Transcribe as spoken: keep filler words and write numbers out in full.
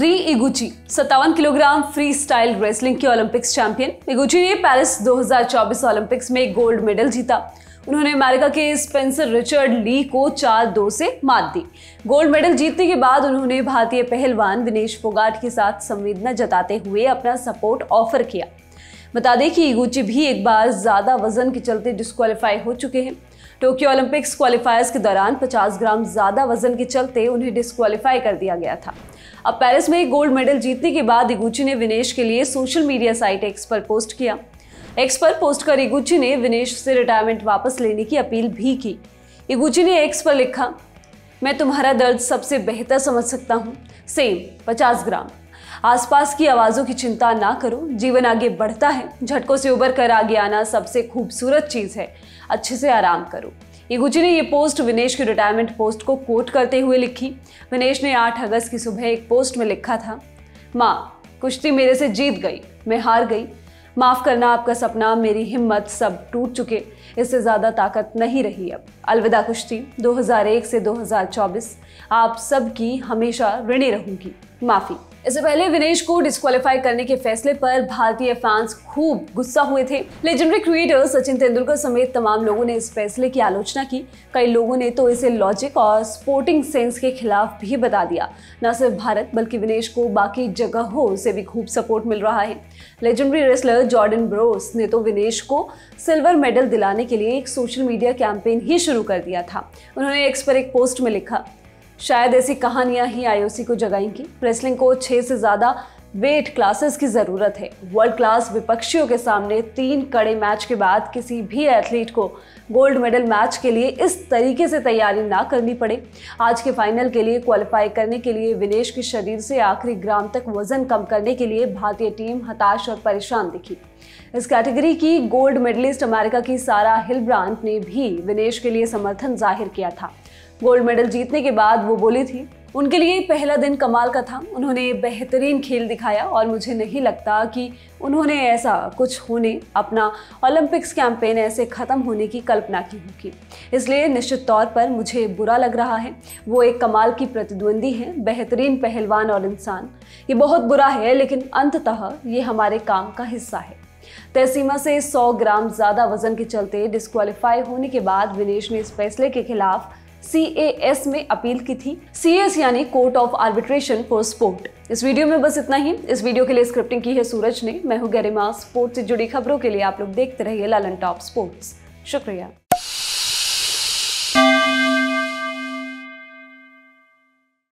रेई हिगुची सत्तावन kilogram free style wrestling के ओलंपिक्स चैंपियन। हिगुची ने पेरिस दो हज़ार चौबीस ओलंपिक्स में गोल्ड मेडल जीता। उन्होंने अमेरिका के स्पेंसर रिचर्ड ली को चार दो से मात दी। गोल्ड मेडल जीतने के बाद उन्होंने भारतीय पहलवान विनेश फोगाट के साथ संवेदना जताते हुए अपना सपोर्ट ऑफर किया। बता दें कि हिगुची भी एक बार ज़्यादा वजन के चलते डिस्क्वालीफाई हो चुके हैं। टोक्यो ओलंपिक्स क्वालिफायर्स के दौरान पचास ग्राम ज़्यादा वजन के चलते उन्हें डिस्क्वालीफाई कर दिया गया था। अब पेरिस में गोल्ड मेडल जीतने के बाद हिगुची ने विनेश के लिए सोशल मीडिया साइट एक्स पर पोस्ट किया। एक्स पर पोस्ट कर हिगुची ने विनेश से रिटायरमेंट वापस लेने की अपील भी की। हिगुची ने एक्स पर लिखा, मैं तुम्हारा दर्द सबसे बेहतर समझ सकता हूँ। सेम पचास ग्राम। आसपास की आवाज़ों की चिंता ना करो, जीवन आगे बढ़ता है। झटकों से उबर कर आगे आना सबसे खूबसूरत चीज़ है। अच्छे से आराम करो। हिगुची ने ये पोस्ट विनेश के रिटायरमेंट पोस्ट को कोट करते हुए लिखी। विनेश ने आठ अगस्त की सुबह एक पोस्ट में लिखा था, माँ कुश्ती मेरे से जीत गई, मैं हार गई। माफ़ करना आपका सपना, मेरी हिम्मत, सब टूट चुके, इससे ज़्यादा ताकत नहीं रही अब। अलविदा कुश्ती, दो हज़ार एक से दो हज़ार चौबीस आप सब की हमेशा ऋणी रहूंगी, माफ़ी। इससे पहले विनेश को डिस्क्वालीफाई करने के फैसले पर भारतीय फैंस खूब गुस्सा हुए थे। लेजेंडरी क्रिकेटर सचिन तेंदुलकर समेत तमाम लोगों ने इस फैसले की आलोचना की। कई लोगों ने तो इसे लॉजिक और स्पोर्टिंग सेंस के खिलाफ भी बता दिया। न सिर्फ भारत बल्कि विनेश को बाकी जगहों से भी खूब सपोर्ट मिल रहा है। लेजेंडरी रेसलर जॉर्डन ब्रोस ने तो विनेश को सिल्वर मेडल दिलाने के लिए एक सोशल मीडिया कैंपेन ही शुरू कर दिया था। उन्होंने एक्स पर एक पोस्ट में लिखा, शायद ऐसी कहानियां ही आईओसी को जगाएंगी। रेसलिंग को छः से ज़्यादा वेट क्लासेस की ज़रूरत है। वर्ल्ड क्लास विपक्षियों के सामने तीन कड़े मैच के बाद किसी भी एथलीट को गोल्ड मेडल मैच के लिए इस तरीके से तैयारी ना करनी पड़े। आज के फाइनल के लिए क्वालिफाई करने के लिए विनेश के शरीर से आखिरी ग्राम तक वजन कम करने के लिए भारतीय टीम हताश और परेशान दिखी। इस कैटेगरी की गोल्ड मेडलिस्ट अमेरिका की सारा हिल्ब्रांट ने भी विनेश के लिए समर्थन जाहिर किया था। गोल्ड मेडल जीतने के बाद वो बोली थी, उनके लिए पहला दिन कमाल का था। उन्होंने बेहतरीन खेल दिखाया और मुझे नहीं लगता कि उन्होंने ऐसा कुछ होने, अपना ओलंपिक्स कैंपेन ऐसे ख़त्म होने की कल्पना की होगी, इसलिए निश्चित तौर पर मुझे बुरा लग रहा है। वो एक कमाल की प्रतिद्वंदी हैं, बेहतरीन पहलवान और इंसान। ये बहुत बुरा है लेकिन अंततः ये हमारे काम का हिस्सा है। तय सीमा से सौ ग्राम ज़्यादा वजन के चलते डिस्क्वालीफाई होने के बाद विनेश ने इस फैसले के खिलाफ सी ए एस में अपील की थी। सी ए एस यानी court of arbitration for sport. इस वीडियो में बस इतना ही। इस वीडियो के लिए स्क्रिप्टिंग की है सूरज ने। मैं हूं गरिमा। स्पोर्ट से जुड़ी खबरों के लिए आप लोग देखते रहिए ललन टॉप स्पोर्ट्स। शुक्रिया।